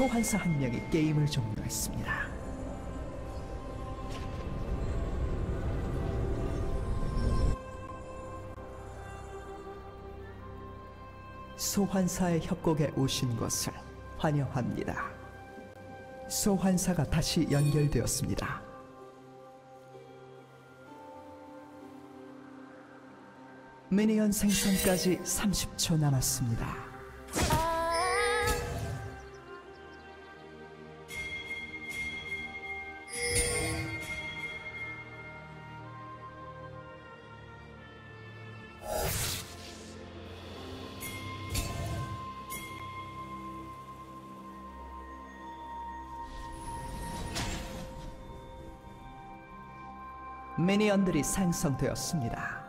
소환사 한 명이 게임을 종료했습니다. 소환사의 협곡에 오신 것을 환영합니다. 소환사가 다시 연결되었습니다. 미니언 생성까지 30초 남았습니다. 미니언들이 생성되었습니다.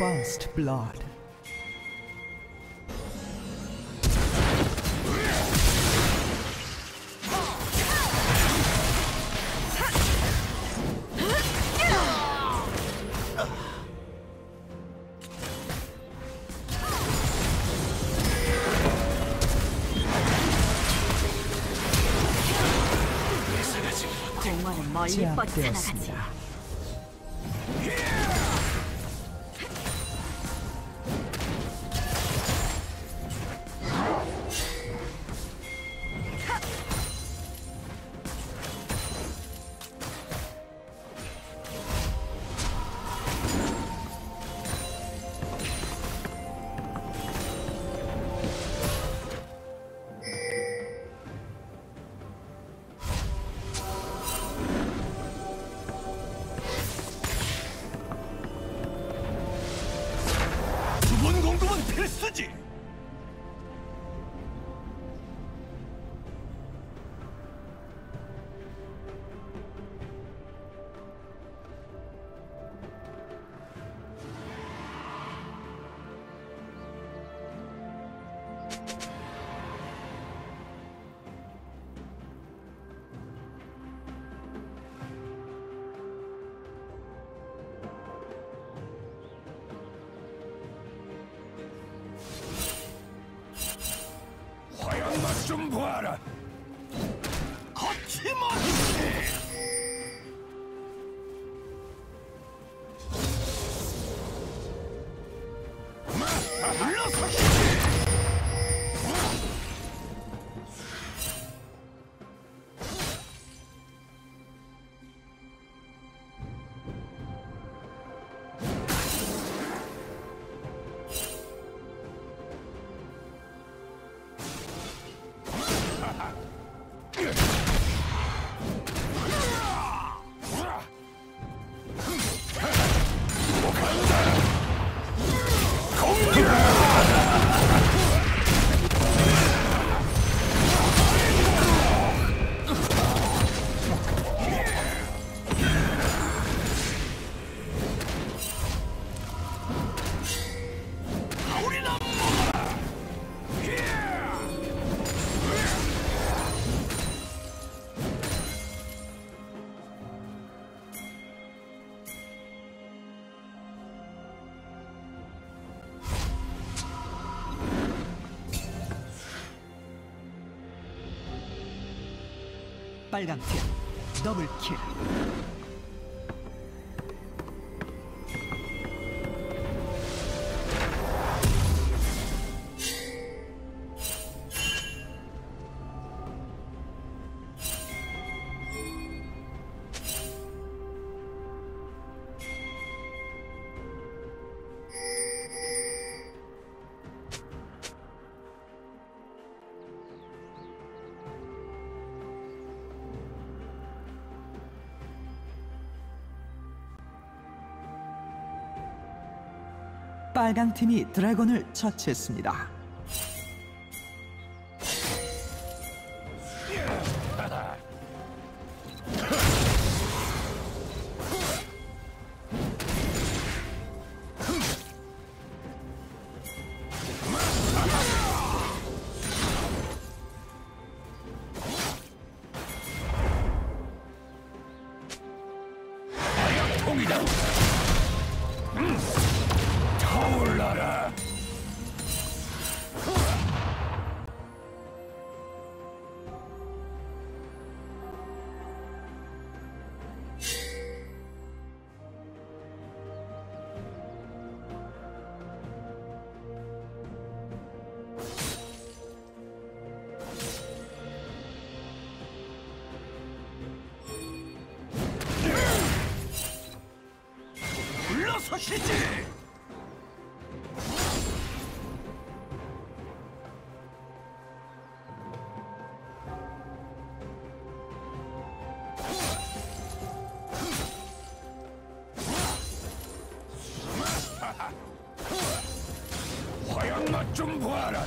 First blood. 제압되었습니다. 좀 봐라. 거침없이. 빨강팀 더블킬. 빨강팀이 드래곤을 처치했습니다. 화양 맛 좀 봐라.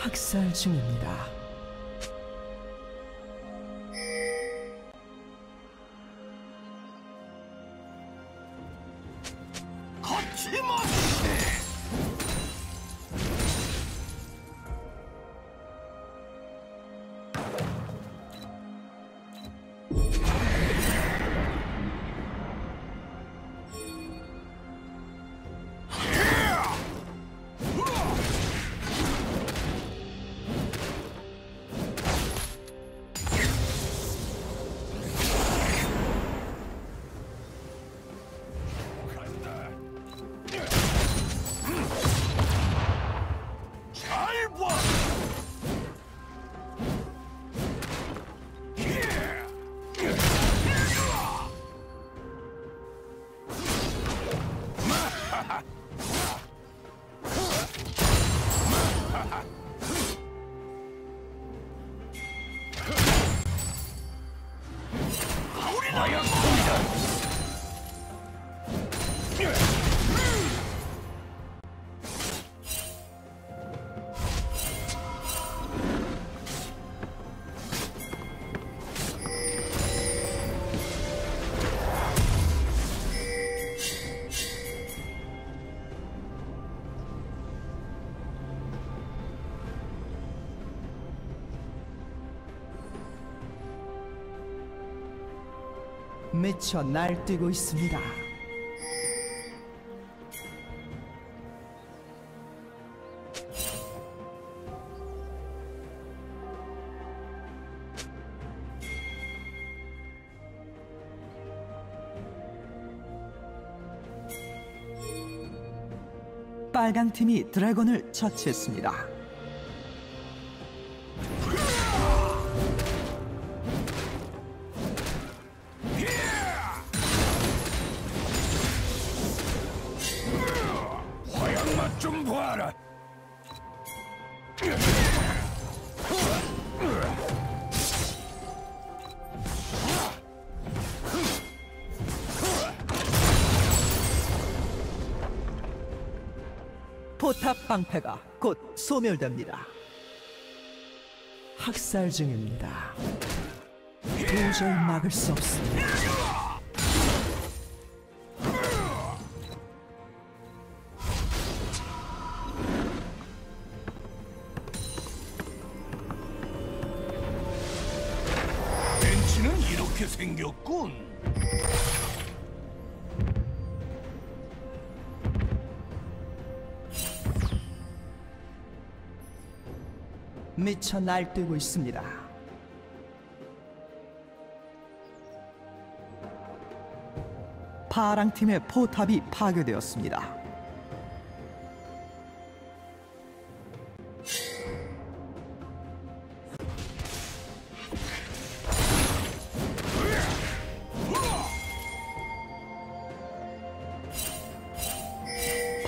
학살 중입니다. 미쳐 날뛰고 있습니다. 빨강 팀이 드래곤을 처치했습니다. 포탑 방패가 곧 소멸됩니다. 학살 중입니다. 도저히 막을 수 없습니다. 생겼군. 미쳐 날뛰고 있습니다. 파랑 팀의 포탑이 파괴되었습니다.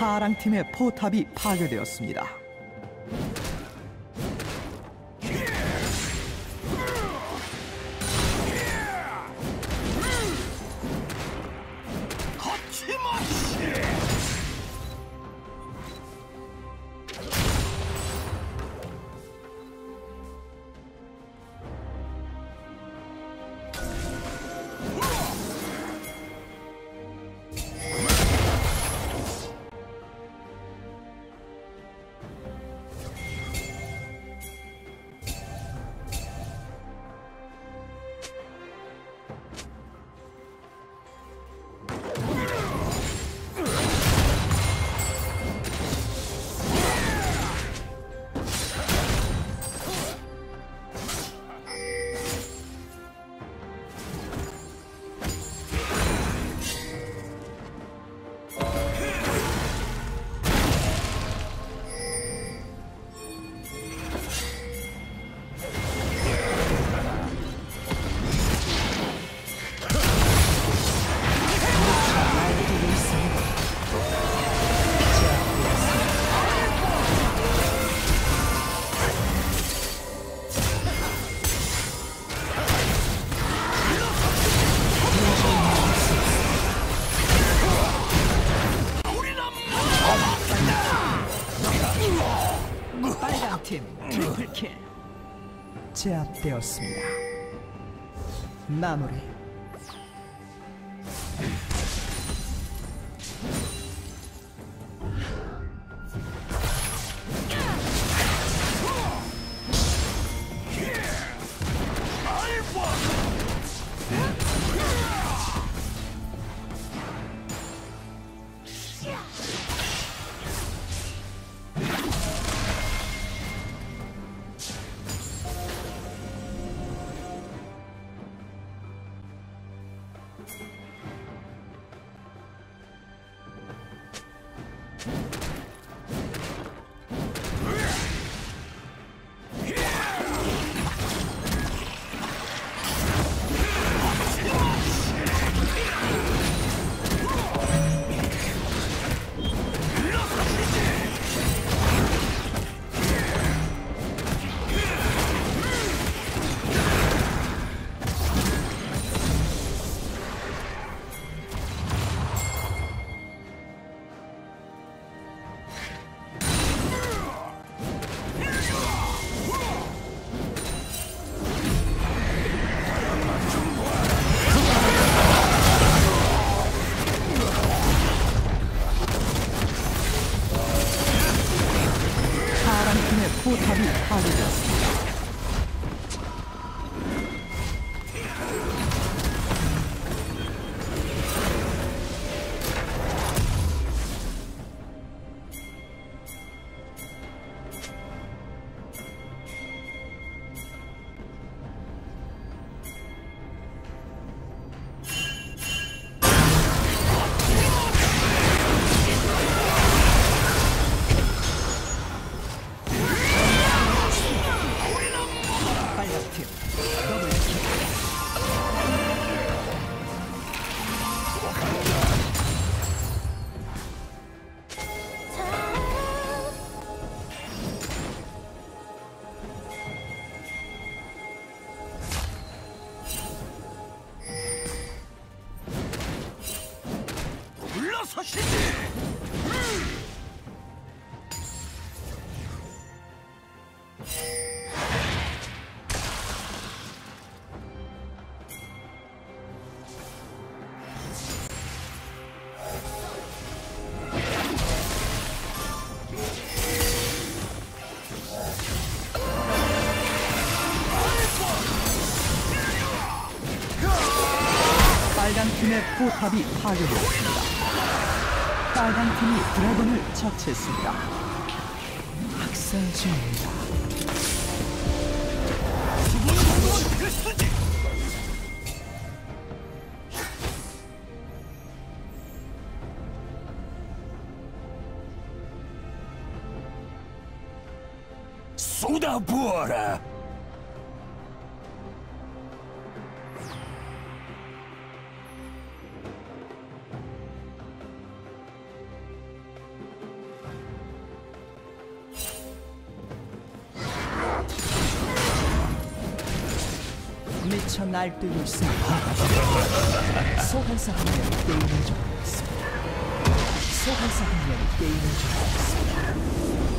파랑팀의 포탑이 파괴되었습니다. 빨간 팀 트리플킬 제압되었습니다. 마무리. 포탑이 파괴되었습니다. 빨간팀의 포탑이 파괴되었습니다. 빨간팀이 드래곤을 처치했습니다. 학살 중입니다. 쏟아부어라! 미쳐 날뛰고 있습니다. 소환사 한 명이 게임을 종료했습니다.